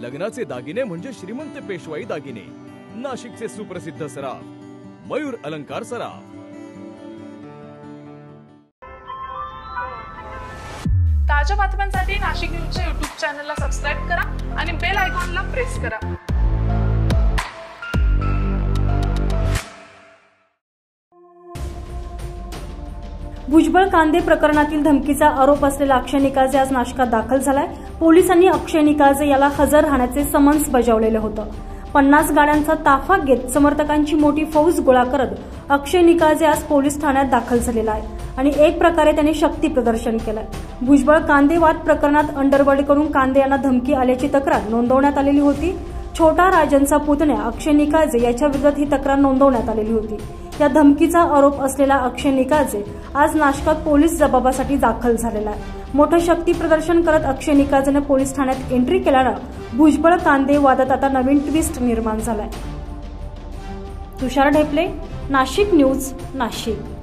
लग्नाचे दागिने म्हणजे श्रीमंत पेशवाई दागिने, नाशिकचे सुप्रसिद्ध सराव मयूर अलंकार सराव। ताज्या बातम्यांसाठी नाशिक न्यूजच्या YouTube चॅनलला सबस्क्राइब करा आणि बेल आयकॉनला प्रेस करा। भुजबळ कांदे प्रकरणातील धमकीचा आरोप असलेला अक्षय निकाळजे आज नाशिकात दाखल झालाय। पोलिसांनी अक्षय निकाळजे याला हजर राहण्याचे समन्स बजावलेलं होतं। 50 गाड्यांचा ताफा घेत समर्थकांची मोठी फौज गोळा करत अक्षय निकाळजे आज पोलीस ठाण्यात दाखल झालेला आहे आणि एक प्रकारे त्याने शक्ती प्रदर्शन केलं। भुजबळ कांदे वाद प्रकरणात अंडरवर्ल्डकडून कांदे यांना धमकी आल्याची तक्रार नोंदवण्यात आलेली होती। छोटा राजनचा पुतण्या अक्षय निकाळजे याच्या विरोधात ही तक्रार नोंदवण्यात आलेली होती। या धमकीचा आरोप असलेला अक्षय निकाळजे आज नाशिकात पोलीस जबाबासाठी दाखल झालेला आहे। मोठं शक्ती प्रदर्शन करत अक्षय निकाळजेने पोलीस ठाण्यात एंट्री केल्यानं भुजबळ कांदे वादात आता नवीन ट्विस्ट निर्माण झालाय। तुषार ढेपले, नाशिक न्यूज, नाशिक।